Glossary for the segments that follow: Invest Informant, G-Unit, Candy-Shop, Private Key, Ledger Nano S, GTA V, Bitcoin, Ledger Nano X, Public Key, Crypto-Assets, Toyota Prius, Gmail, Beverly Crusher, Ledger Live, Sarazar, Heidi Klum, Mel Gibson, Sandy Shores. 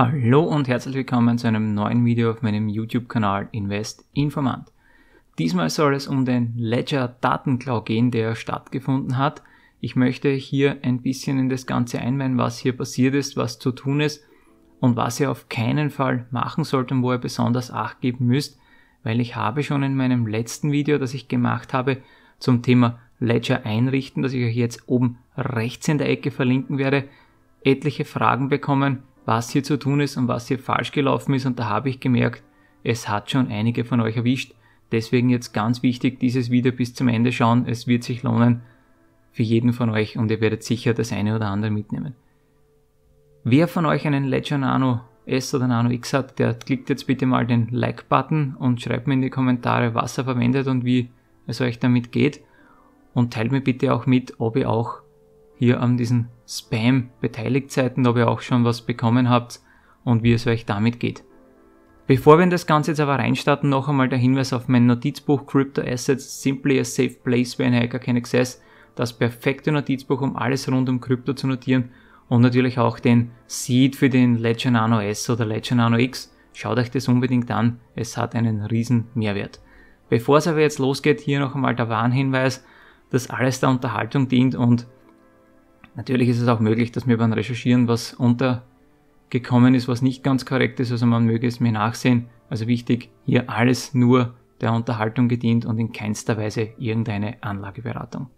Hallo und herzlich willkommen zu einem neuen Video auf meinem YouTube-Kanal Invest Informant. Diesmal soll es um den Ledger Datenklau gehen, der stattgefunden hat. Ich möchte hier ein bisschen in das Ganze einweihen, was hier passiert ist, was zu tun ist und was ihr auf keinen Fall machen sollt und wo ihr besonders Acht geben müsst, weil ich habe schon in meinem letzten Video, das ich gemacht habe, zum Thema Ledger einrichten, das ich euch jetzt oben rechts in der Ecke verlinken werde, etliche Fragen bekommen, was hier zu tun ist und was hier falsch gelaufen ist, und da habe ich gemerkt, es hat schon einige von euch erwischt. Deswegen jetzt ganz wichtig, dieses Video bis zum Ende schauen, es wird sich lohnen für jeden von euch und ihr werdet sicher das eine oder andere mitnehmen. Wer von euch einen Ledger Nano S oder Nano X hat, der klickt jetzt bitte mal den Like-Button und schreibt mir in die Kommentare, was er verwendet und wie es euch damit geht, und teilt mir bitte auch mit, ob ihr auch hier an diesen Spam beteiligt seid, ob ihr auch schon was bekommen habt und wie es euch damit geht. Bevor wir in das Ganze jetzt aber reinstarten, noch einmal der Hinweis auf mein Notizbuch Crypto Assets, simply a safe place where a hacker can access, das perfekte Notizbuch, um alles rund um Krypto zu notieren, und natürlich auch den Seed für den Ledger Nano S oder Ledger Nano X. Schaut euch das unbedingt an, es hat einen riesen Mehrwert. Bevor es aber jetzt losgeht, hier noch einmal der Warnhinweis, dass alles der Unterhaltung dient und natürlich ist es auch möglich, dass mir beim Recherchieren was untergekommen ist, was nicht ganz korrekt ist, also man möge es mir nachsehen. Also wichtig, hier alles nur der Unterhaltung gedient und in keinster Weise irgendeine Anlageberatung.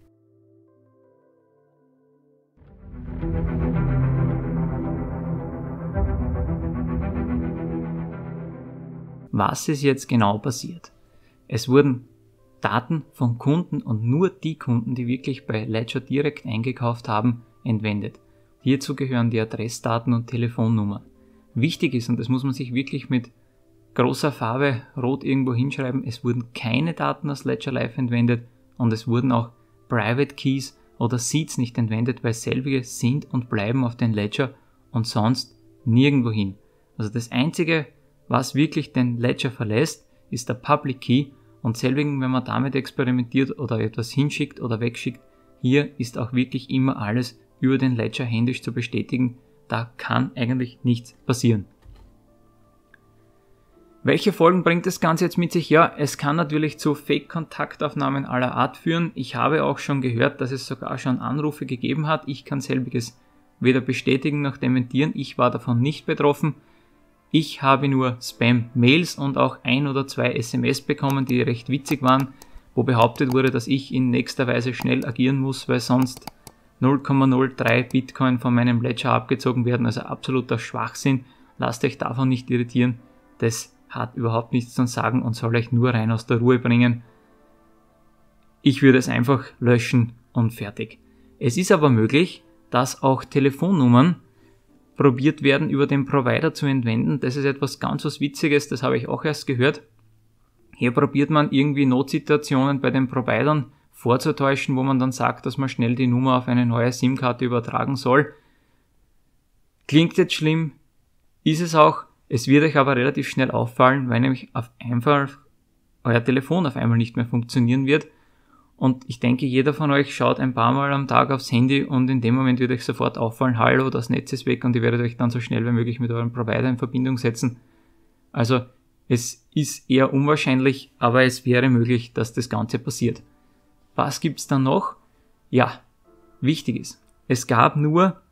Was ist jetzt genau passiert? Es wurden Daten von Kunden, und nur die Kunden, die wirklich bei Ledger direkt eingekauft haben, entwendet. Hierzu gehören die Adressdaten und Telefonnummern. Wichtig ist, und das muss man sich wirklich mit großer Farbe rot irgendwo hinschreiben, es wurden keine Daten aus Ledger Live entwendet und es wurden auch Private Keys oder Seeds nicht entwendet, weil selbige sind und bleiben auf den Ledger und sonst nirgendwo hin. Also das Einzige, was wirklich den Ledger verlässt, ist der Public Key, und selbigen, wenn man damit experimentiert oder etwas hinschickt oder wegschickt, hier ist auch wirklich immer alles über den Ledger händisch zu bestätigen. Da kann eigentlich nichts passieren. Welche Folgen bringt das Ganze jetzt mit sich? Ja, es kann natürlich zu Fake-Kontaktaufnahmen aller Art führen. Ich habe auch schon gehört, dass es sogar schon Anrufe gegeben hat. Ich kann selbiges weder bestätigen noch dementieren. Ich war davon nicht betroffen. Ich habe nur Spam-Mails und auch 1 oder 2 SMS bekommen, die recht witzig waren, wo behauptet wurde, dass ich in nächster Weise schnell agieren muss, weil sonst 0,03 Bitcoin von meinem Ledger abgezogen werden. Also absoluter Schwachsinn. Lasst euch davon nicht irritieren. Das hat überhaupt nichts zu sagen und soll euch nur rein aus der Ruhe bringen. Ich würde es einfach löschen und fertig. Es ist aber möglich, dass auch Telefonnummern probiert werden, über den Provider zu entwenden. Das ist etwas ganz was Witziges, das habe ich auch erst gehört. Hier probiert man irgendwie Notsituationen bei den Providern vorzutäuschen, wo man dann sagt, dass man schnell die Nummer auf eine neue SIM-Karte übertragen soll. Klingt jetzt schlimm, ist es auch. Es wird euch aber relativ schnell auffallen, weil nämlich auf einmal euer Telefon auf einmal nicht mehr funktionieren wird. Und ich denke, jeder von euch schaut ein paar Mal am Tag aufs Handy und in dem Moment wird euch sofort auffallen, hallo, das Netz ist weg, und ihr werdet euch dann so schnell wie möglich mit eurem Provider in Verbindung setzen. Also es ist eher unwahrscheinlich, aber es wäre möglich, dass das Ganze passiert. Was gibt's dann noch? Ja, wichtig ist, es gab nur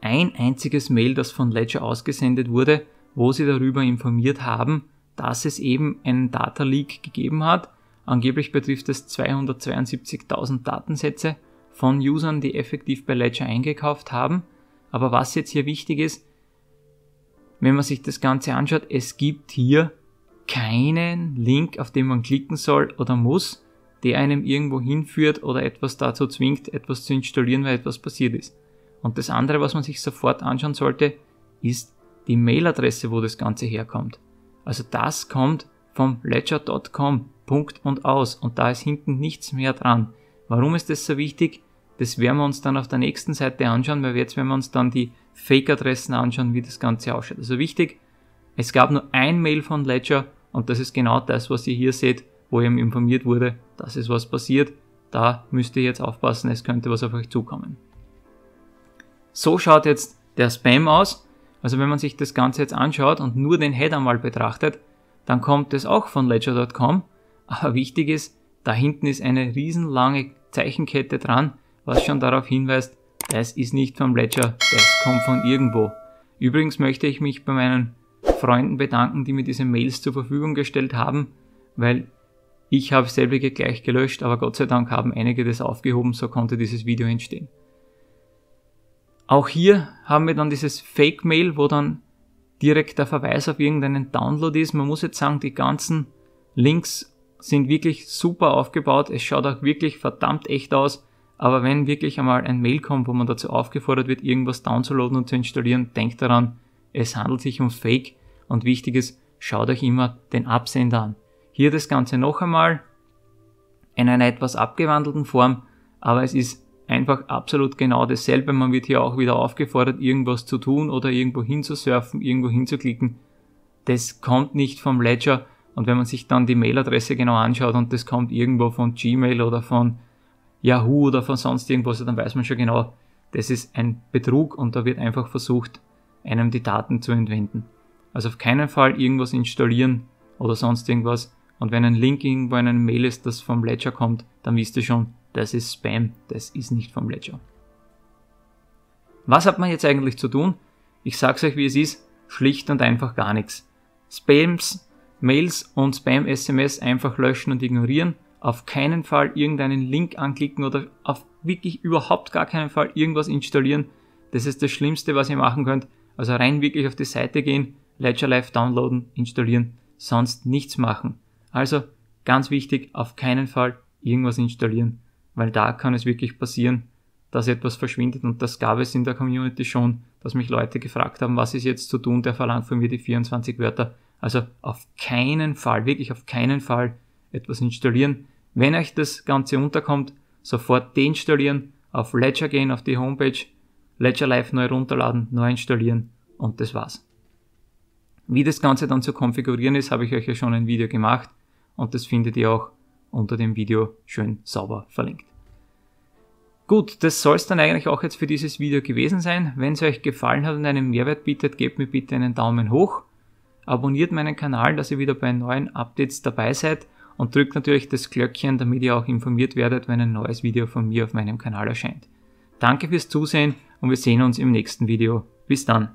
ein einziges Mail, das von Ledger ausgesendet wurde, wo sie darüber informiert haben, dass es eben einen Data Leak gegeben hat. Angeblich betrifft es 272.000 Datensätze von Usern, die effektiv bei Ledger eingekauft haben. Aber was jetzt hier wichtig ist, wenn man sich das Ganze anschaut, es gibt hier keinen Link, auf den man klicken soll oder muss, der einem irgendwo hinführt oder etwas dazu zwingt, etwas zu installieren, weil etwas passiert ist. Und das andere, was man sich sofort anschauen sollte, ist die Mailadresse, wo das Ganze herkommt. Also das kommt vom ledger.com. Punkt und aus, und da ist hinten nichts mehr dran. Warum ist das so wichtig? Das werden wir uns dann auf der nächsten Seite anschauen, weil jetzt werden wir uns dann die Fake-Adressen anschauen, wie das Ganze ausschaut. Also wichtig, es gab nur ein Mail von Ledger und das ist genau das, was ihr hier seht, wo eben informiert wurde, dass es was passiert. Da müsst ihr jetzt aufpassen, es könnte was auf euch zukommen. So schaut jetzt der Spam aus, Also wenn man sich das Ganze jetzt anschaut und nur den Header mal betrachtet, dann kommt das auch von Ledger.com. Aber wichtig ist, da hinten ist eine riesenlange Zeichenkette dran, was schon darauf hinweist, das ist nicht vom Ledger, das kommt von irgendwo. Übrigens möchte ich mich bei meinen Freunden bedanken, die mir diese Mails zur Verfügung gestellt haben, weil ich habe selbige gleich gelöscht, aber Gott sei Dank haben einige das aufgehoben, so konnte dieses Video entstehen. Auch hier haben wir dann dieses Fake-Mail, wo dann direkt der Verweis auf irgendeinen Download ist. Man muss jetzt sagen, die ganzen Links sind wirklich super aufgebaut, es schaut auch wirklich verdammt echt aus, aber wenn wirklich einmal ein Mail kommt, wo man dazu aufgefordert wird, irgendwas downzuladen und zu installieren, denkt daran, es handelt sich um Fake und wichtig ist, schaut euch immer den Absender an. Hier das Ganze noch einmal in einer etwas abgewandelten Form, aber es ist einfach absolut genau dasselbe. Man wird hier auch wieder aufgefordert, irgendwas zu tun oder irgendwo hinzusurfen, irgendwo hinzuklicken. Das kommt nicht vom Ledger und wenn man sich dann die Mailadresse genau anschaut und das kommt irgendwo von Gmail oder von Yahoo oder von sonst irgendwas, dann weiß man schon genau, das ist ein Betrug und da wird einfach versucht, einem die Daten zu entwenden. Also auf keinen Fall irgendwas installieren oder sonst irgendwas. Und wenn ein Link irgendwo in einem Mail ist, das vom Ledger kommt, dann wisst ihr schon, das ist Spam, das ist nicht vom Ledger. Was hat man jetzt eigentlich zu tun? Ich sag's euch, wie es ist, schlicht und einfach gar nichts. Spams, Mails und Spam-SMS einfach löschen und ignorieren. Auf keinen Fall irgendeinen Link anklicken oder auf wirklich überhaupt gar keinen Fall irgendwas installieren. Das ist das Schlimmste, was ihr machen könnt. Also rein wirklich auf die Seite gehen, Ledger Live downloaden, installieren, sonst nichts machen. Also ganz wichtig, auf keinen Fall irgendwas installieren, weil da kann es wirklich passieren, dass etwas verschwindet und das gab es in der Community schon, dass mich Leute gefragt haben, was ist jetzt zu tun, der verlangt von mir die 24 Wörter. Also auf keinen Fall, wirklich auf keinen Fall etwas installieren. Wenn euch das Ganze unterkommt, sofort deinstallieren, auf Ledger gehen, auf die Homepage, Ledger Live neu runterladen, neu installieren und das war's. Wie das Ganze dann zu konfigurieren ist, habe ich euch ja schon ein Video gemacht und das findet ihr auch unter dem Video schön sauber verlinkt. Gut, das soll es dann eigentlich auch jetzt für dieses Video gewesen sein. Wenn es euch gefallen hat und einen Mehrwert bietet, gebt mir bitte einen Daumen hoch, abonniert meinen Kanal, dass ihr wieder bei neuen Updates dabei seid und drückt natürlich das Glöckchen, damit ihr auch informiert werdet, wenn ein neues Video von mir auf meinem Kanal erscheint. Danke fürs Zusehen und wir sehen uns im nächsten Video. Bis dann!